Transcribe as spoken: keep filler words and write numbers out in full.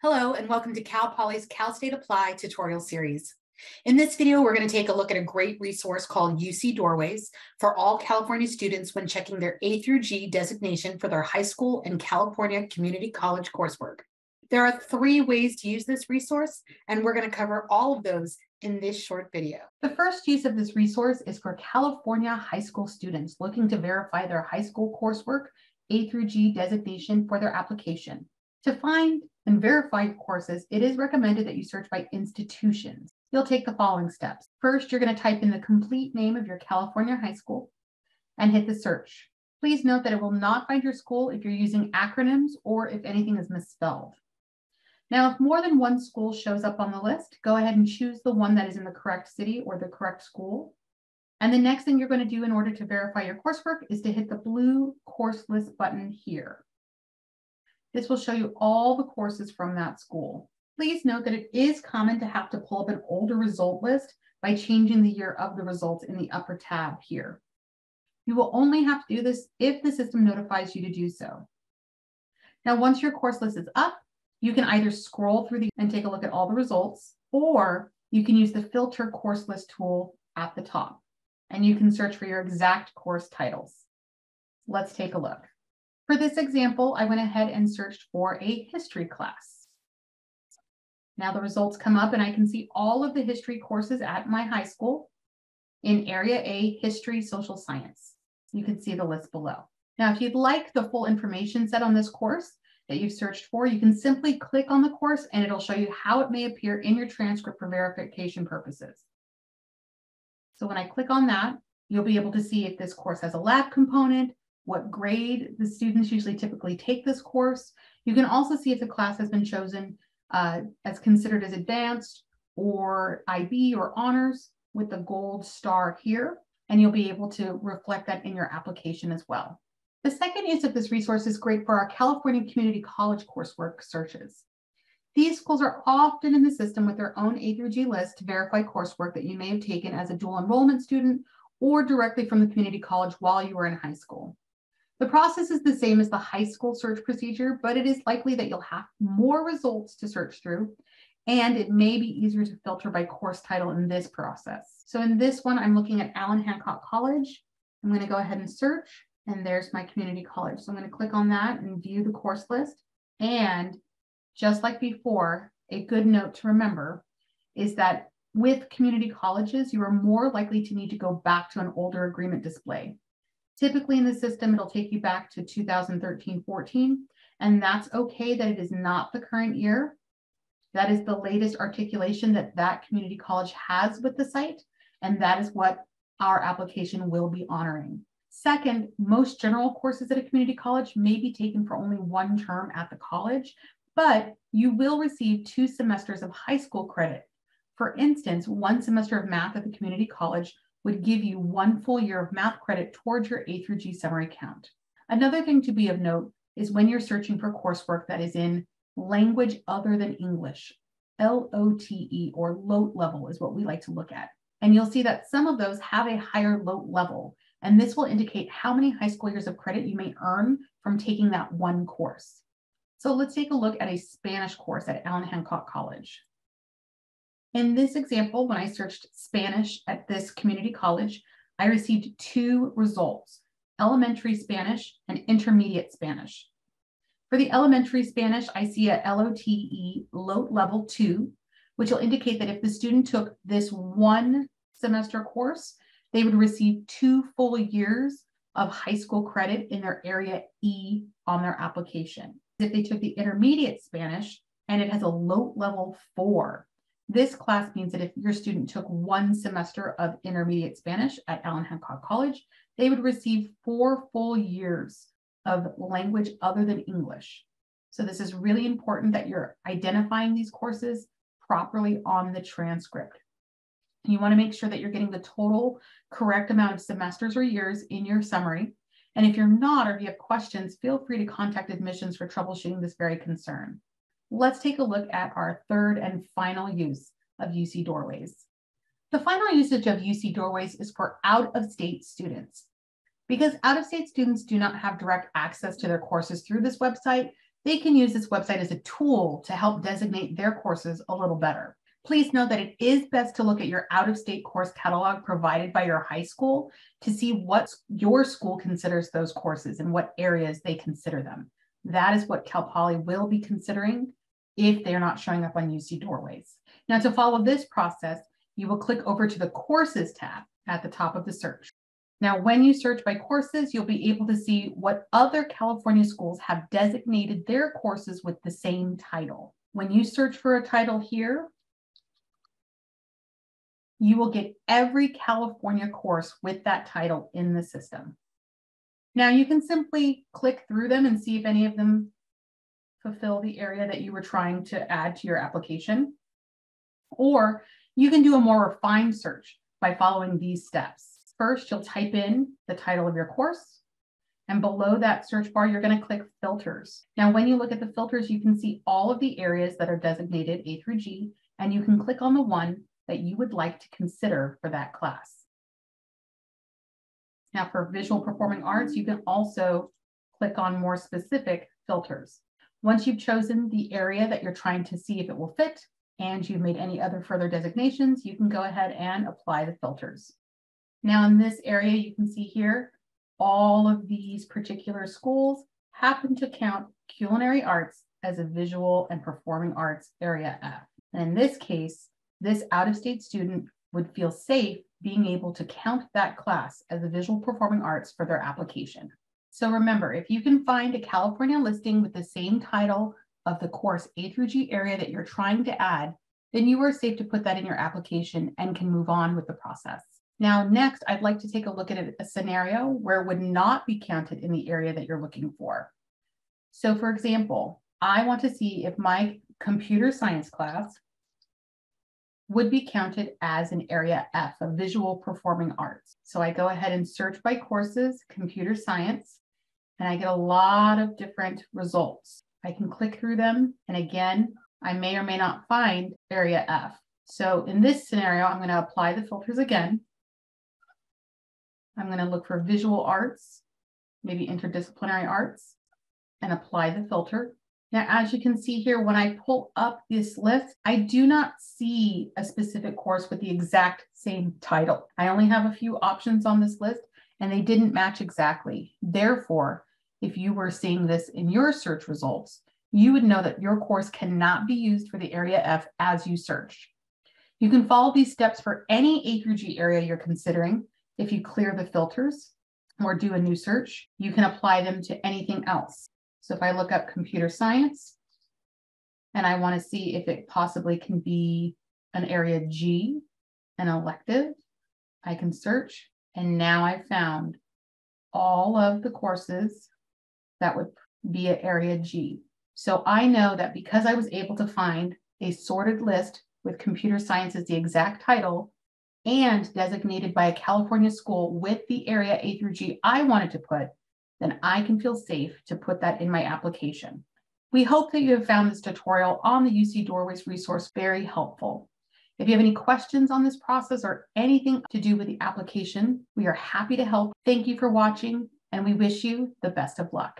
Hello and welcome to Cal Poly's Cal State Apply tutorial series. In this video, we're going to take a look at a great resource called U C Doorways for all California students when checking their A through G designation for their high school and California community college coursework. There are three ways to use this resource, and we're going to cover all of those in this short video. The first use of this resource is for California high school students looking to verify their high school coursework A through G designation for their application. To find and verify courses, it is recommended that you search by institutions. You'll take the following steps. First, you're going to type in the complete name of your California high school and hit the search. Please note that it will not find your school if you're using acronyms or if anything is misspelled. Now, if more than one school shows up on the list, go ahead and choose the one that is in the correct city or the correct school. And the next thing you're going to do in order to verify your coursework is to hit the blue course list button here. This will show you all the courses from that school. Please note that it is common to have to pull up an older result list by changing the year of the results in the upper tab here. You will only have to do this if the system notifies you to do so. Now, once your course list is up, you can either scroll through the and take a look at all the results, or you can use the filter course list tool at the top, and you can search for your exact course titles. Let's take a look. For this example, I went ahead and searched for a history class. Now the results come up and I can see all of the history courses at my high school in Area A, History, Social Science. You can see the list below. Now, if you'd like the full information set on this course that you've searched for, you can simply click on the course and it'll show you how it may appear in your transcript for verification purposes. So when I click on that, you'll be able to see if this course has a lab component, what grade the students usually typically take this course. You can also see if the class has been chosen Uh, as considered as advanced or I B or honors with the gold star here, and you'll be able to reflect that in your application as well. The second use of this resource is great for our California community college coursework searches. These schools are often in the system with their own A through G list to verify coursework that you may have taken as a dual enrollment student or directly from the community college while you were in high school. The process is the same as the high school search procedure, but it is likely that you'll have more results to search through, and it may be easier to filter by course title in this process. So in this one, I'm looking at Allan Hancock College. I'm going to go ahead and search, and there's my community college. So I'm going to click on that and view the course list. And just like before, a good note to remember is that with community colleges, you are more likely to need to go back to an older agreement display. Typically in the system, it'll take you back to two thousand thirteen fourteen, and that's okay that it is not the current year. That is the latest articulation that that community college has with the site, and that is what our application will be honoring. Second, most general courses at a community college may be taken for only one term at the college, but you will receive two semesters of high school credit. For instance, one semester of math at the community college would give you one full year of math credit towards your A through G summary count. Another thing to be of note is when you're searching for coursework that is in language other than English, L O T E or LOTE level is what we like to look at. And you'll see that some of those have a higher LOTE level, and this will indicate how many high school years of credit you may earn from taking that one course. So let's take a look at a Spanish course at Allan Hancock College. In this example, when I searched Spanish at this community college, I received two results, elementary Spanish and intermediate Spanish. For the elementary Spanish, I see a L O T E, LOTE level two, which will indicate that if the student took this one semester course, they would receive two full years of high school credit in their Area E on their application. If they took the intermediate Spanish and it has a LOTE level four, this class means that if your student took one semester of intermediate Spanish at Allan Hancock College, they would receive four full years of language other than English. So this is really important that you're identifying these courses properly on the transcript. You want to make sure that you're getting the total correct amount of semesters or years in your summary. And if you're not, or if you have questions, feel free to contact admissions for troubleshooting this very concern. Let's take a look at our third and final use of U C Doorways. The final usage of U C Doorways is for out-of-state students. Because out-of-state students do not have direct access to their courses through this website, they can use this website as a tool to help designate their courses a little better. Please know that it is best to look at your out-of-state course catalog provided by your high school to see what your school considers those courses and what areas they consider them. That is what Cal Poly will be considering if they're not showing up on U C Doorways. Now, to follow this process, you will click over to the Courses tab at the top of the search. Now, when you search by courses, you'll be able to see what other California schools have designated their courses with the same title. When you search for a title here, you will get every California course with that title in the system. Now, you can simply click through them and see if any of them fulfill the area that you were trying to add to your application. Or you can do a more refined search by following these steps. First, you'll type in the title of your course, and below that search bar, you're going to click filters. Now, when you look at the filters, you can see all of the areas that are designated A through G, and you can click on the one that you would like to consider for that class. Now, for visual performing arts, you can also click on more specific filters. Once you've chosen the area that you're trying to see if it will fit, and you've made any other further designations, you can go ahead and apply the filters. Now, in this area, you can see here, all of these particular schools happen to count culinary arts as a visual and performing arts area F. And in this case, this out-of-state student would feel safe being able to count that class as a visual performing arts for their application. So remember, if you can find a California listing with the same title of the course A through G area that you're trying to add, then you are safe to put that in your application and can move on with the process. Now, next, I'd like to take a look at a scenario where it would not be counted in the area that you're looking for. So for example, I want to see if my computer science class would be counted as an area F, a visual performing arts. So I go ahead and search by courses, computer science, and I get a lot of different results. I can click through them. And again, I may or may not find area F. So in this scenario, I'm going to apply the filters again. I'm going to look for visual arts, maybe interdisciplinary arts, and apply the filter. Now, as you can see here, when I pull up this list, I do not see a specific course with the exact same title. I only have a few options on this list, and they didn't match exactly. Therefore, if you were seeing this in your search results, you would know that your course cannot be used for the area F as you search. You can follow these steps for any A through G area you're considering. If you clear the filters or do a new search, you can apply them to anything else. So if I look up computer science and I want to see if it possibly can be an area G, an elective, I can search. And now I found all of the courses that would be an area G. So I know that because I was able to find a sorted list with computer science as the exact title, and designated by a California school with the area A through G I wanted to put, then I can feel safe to put that in my application. We hope that you have found this tutorial on the U C Doorways resource very helpful. If you have any questions on this process or anything to do with the application, we are happy to help. Thank you for watching, and we wish you the best of luck.